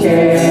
Yeah.